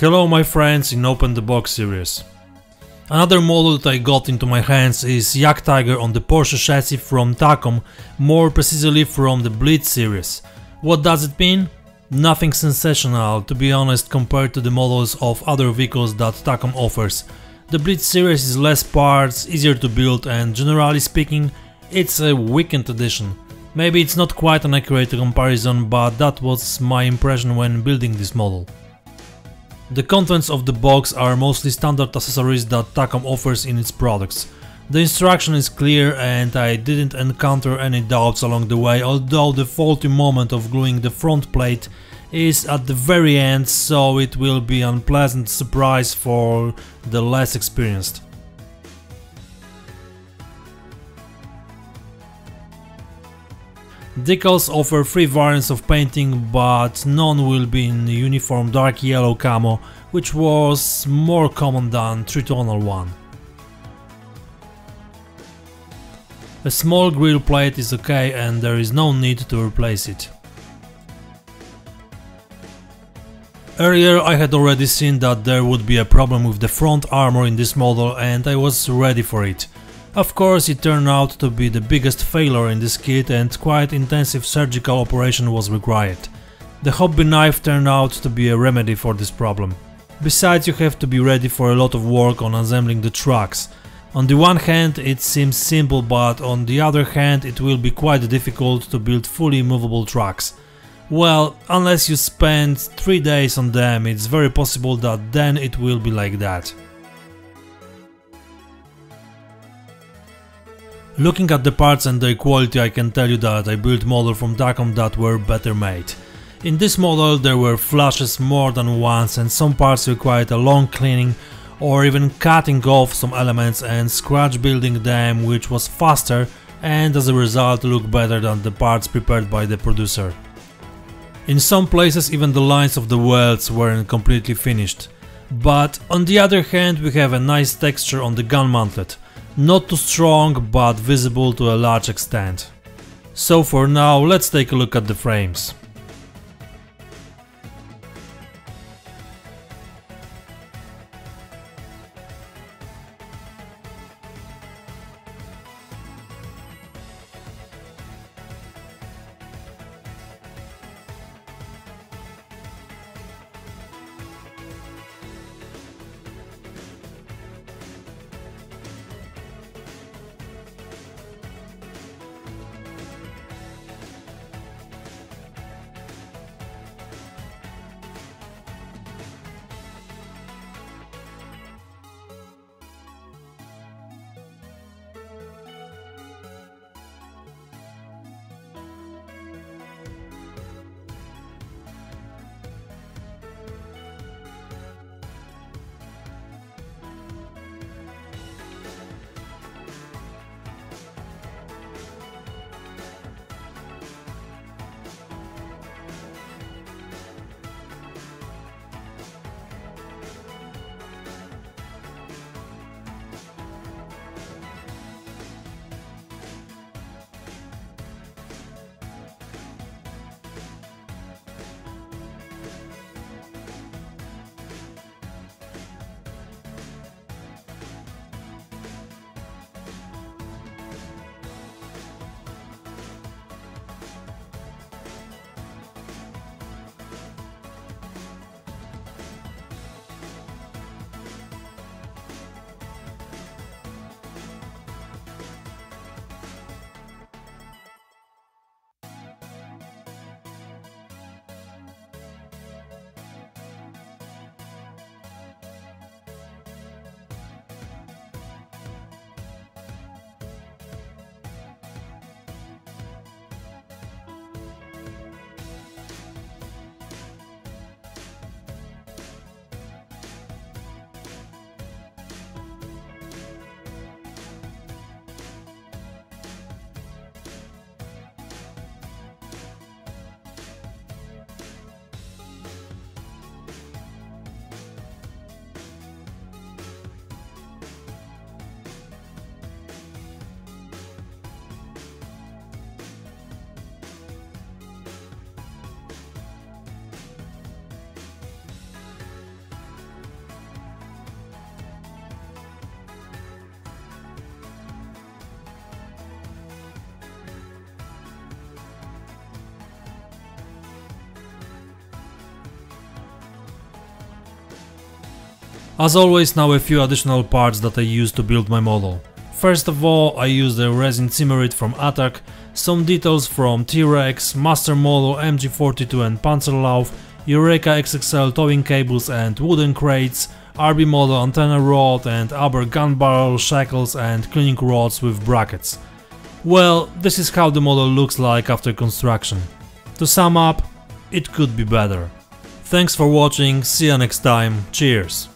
Hello my friends in Open the Box series. Another model that I got into my hands is Jagdtiger on the Porsche chassis from Takom, more precisely from the Blitz series. What does it mean? Nothing sensational, to be honest, compared to the models of other vehicles that Takom offers. The Blitz series is less parts, easier to build and, generally speaking, it's a weekend edition. Maybe it's not quite an accurate comparison, but that was my impression when building this model. The contents of the box are mostly standard accessories that Takom offers in its products. The instruction is clear and I didn't encounter any doubts along the way, although the faulty moment of gluing the front plate is at the very end, so it will be an unpleasant surprise for the less experienced. Decals offer three variants of painting, but none will be in uniform dark yellow camo, which was more common than tritonal one. A small grille plate is okay and there is no need to replace it. Earlier I had already seen that there would be a problem with the front armor in this model and I was ready for it. Of course, it turned out to be the biggest failure in this kit and quite intensive surgical operation was required. The hobby knife turned out to be a remedy for this problem. Besides, you have to be ready for a lot of work on assembling the trucks. On the one hand, it seems simple, but on the other hand, it will be quite difficult to build fully movable trucks. Well, unless you spend 3 days on them, it's very possible that then it will be like that. Looking at the parts and their quality, I can tell you that I built models from Takom that were better made. In this model there were flashes more than once and some parts required a long cleaning or even cutting off some elements and scratch building them, which was faster and as a result looked better than the parts prepared by the producer. In some places even the lines of the welds weren't completely finished. But on the other hand we have a nice texture on the gun mantlet. Not too strong, but visible to a large extent. So for now, let's take a look at the frames. As always, now a few additional parts that I used to build my model. First of all, I used a resin zimmerit from Atak, some details from T-Rex, Master Model, MG 42 and Panzerlauf, Eureka XXL towing cables and wooden crates, RB Model antenna rod and Aber gun barrel, shackles and cleaning rods with brackets. Well, this is how the model looks like after construction. To sum up, it could be better. Thanks for watching, see you next time, cheers!